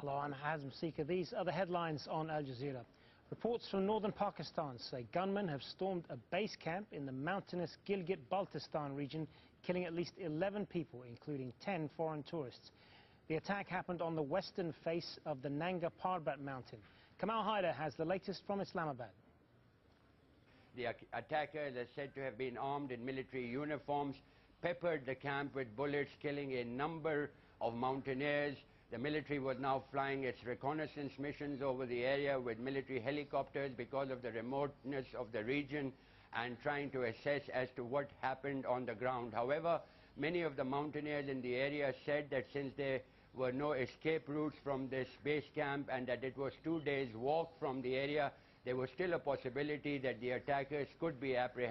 Hello, I'm Hazm Seeker. These are the headlines on Al Jazeera. Reports from northern Pakistan say gunmen have stormed a base camp in the mountainous Gilgit-Baltistan region, killing at least 11 people, including 10 foreign tourists. The attack happened on the western face of the Nanga Parbat mountain. Kamal Haider has the latest from Islamabad. The attackers are said to have been armed in military uniforms, peppered the camp with bullets, killing a number of mountaineers. The military was now flying its reconnaissance missions over the area with military helicopters because of the remoteness of the region and trying to assess as to what happened on the ground. However, many of the mountaineers in the area said that since there were no escape routes from this base camp and that it was 2 days' walk from the area, there was still a possibility that the attackers could be apprehended.